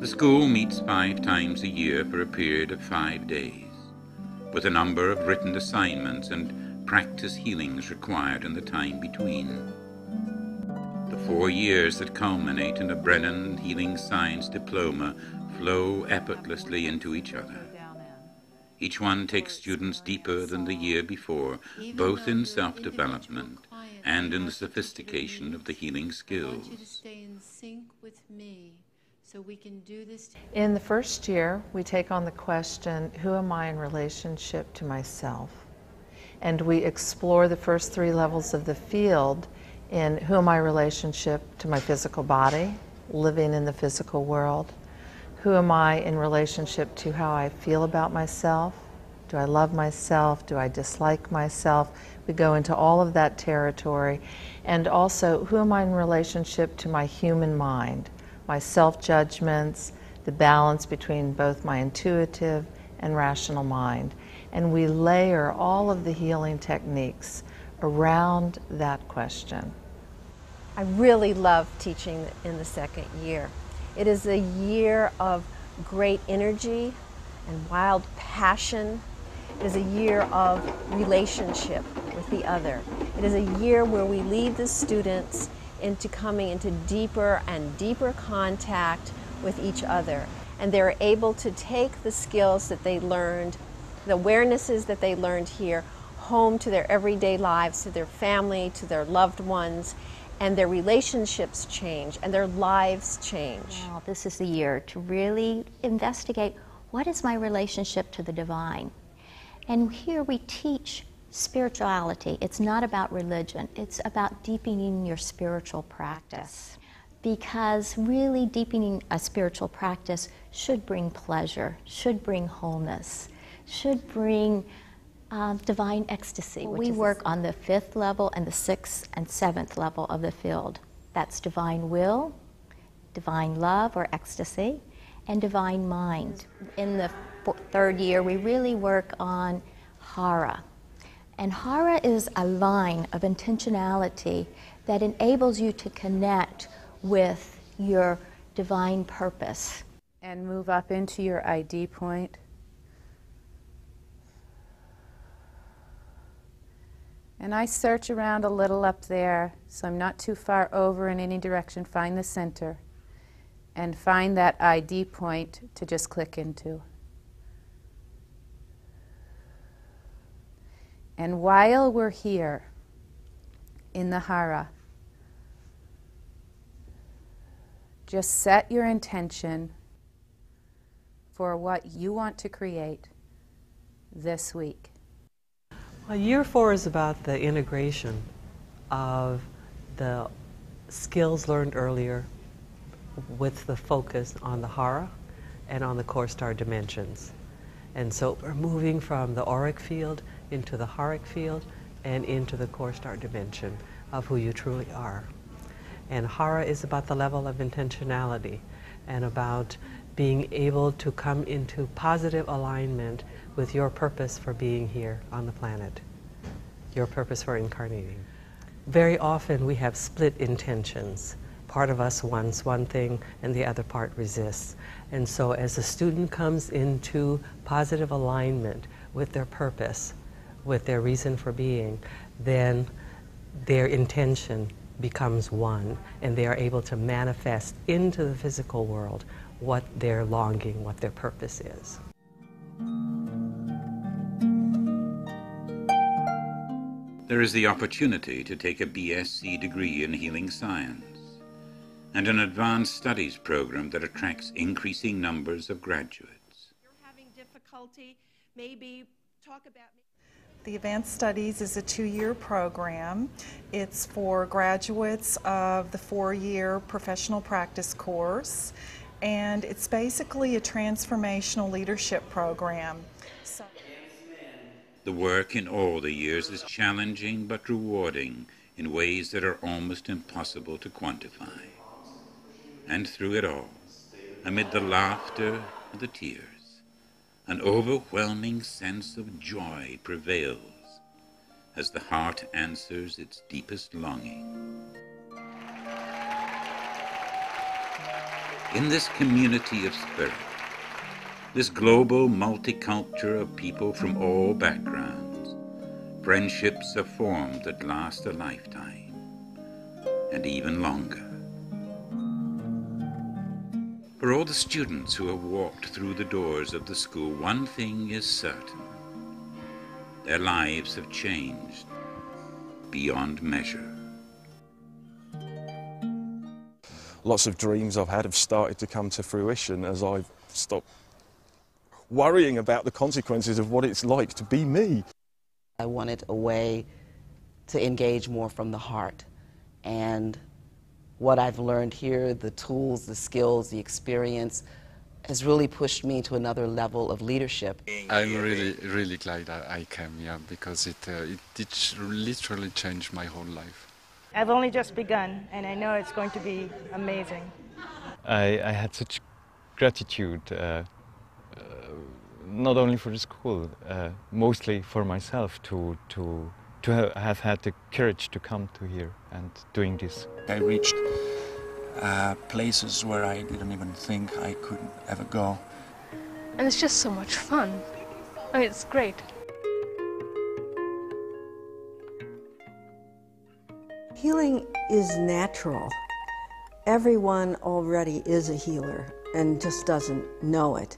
The school meets 5 times a year for a period of 5 days, with a number of written assignments and practice healings required in the time between. The 4 years that culminate in a Brennan Healing Science diploma flow effortlessly into each other. Each one takes students deeper than the year before, both in self-development and in the sophistication of the healing skills. I want you to stay in sync with me. So we can do this. In the first year, we take on the question, who am I in relationship to myself? And we explore the first 3 levels of the field in who am I in relationship to my physical body, living in the physical world? Who am I in relationship to how I feel about myself? Do I love myself? Do I dislike myself? We go into all of that territory. And also, who am I in relationship to my human mind? My self-judgments, the balance between both my intuitive and rational mind. And we layer all of the healing techniques around that question. I really love teaching in the 2nd year. It is a year of great energy and wild passion. It is a year of relationship with the other. It is a year where we lead the students into coming into deeper and deeper contact with each other. And they're able to take the skills that they learned, the awarenesses that they learned here, home to their everyday lives, to their family, to their loved ones, and their relationships change, and their lives change. Wow, this is the year to really investigate what is my relationship to the divine. And here we teach spirituality. It's not about religion. It's about deepening your spiritual practice. Because really deepening a spiritual practice should bring pleasure, should bring wholeness, should bring divine ecstasy. We work on the 5th level and the 6th and 7th level of the field. That's divine will, divine love or ecstasy, and divine mind. In the 3rd year, we really work on Hara. And Hara is a line of intentionality that enables you to connect with your divine purpose. And move up into your ID point. And I search around a little up there, so I'm not too far over in any direction. Find the center and find that ID point to just click into. And while we're here in the Hara, just set your intention for what you want to create this week. Well, year 4 is about the integration of the skills learned earlier with the focus on the Hara and on the core star dimensions. And so we're moving from the auric field into the Haric field and into the core star dimension of who you truly are. And Hara is about the level of intentionality and about being able to come into positive alignment with your purpose for being here on the planet, your purpose for incarnating. Very often we have split intentions. Part of us wants one thing and the other part resists. And so as the student comes into positive alignment with their purpose, with their reason for being, then their intention becomes one, and they are able to manifest into the physical world what their longing, what their purpose is. there is the opportunity to take a BSc degree in healing science and an advanced studies program that attracts increasing numbers of graduates. You're having difficulty, maybe talk about... The Advanced Studies is a two-year program. It's for graduates of the four-year professional practice course, and it's basically a transformational leadership program. So the work in all the years is challenging but rewarding in ways that are almost impossible to quantify. And through it all, amid the laughter and the tears, an overwhelming sense of joy prevails as the heart answers its deepest longing. In this community of spirit, this global multiculture of people from all backgrounds, friendships are formed that last a lifetime, and even longer. For all the students who have walked through the doors of the school, one thing is certain. Their lives have changed beyond measure. Lots of dreams I've had have started to come to fruition as I've stopped worrying about the consequences of what it's like to be me. I wanted a way to engage more from the heart, and what I've learned here, the tools, the skills, the experience, has really pushed me to another level of leadership. I'm really glad I came here, yeah, because it literally changed my whole life. I've only just begun, and I know it's going to be amazing. I had such gratitude. Not only for the school, mostly for myself to have had the courage to come to here and doing this. I reached places where I didn't even think I could ever go. And it's just so much fun. I mean, it's great. Healing is natural. Everyone already is a healer and just doesn't know it.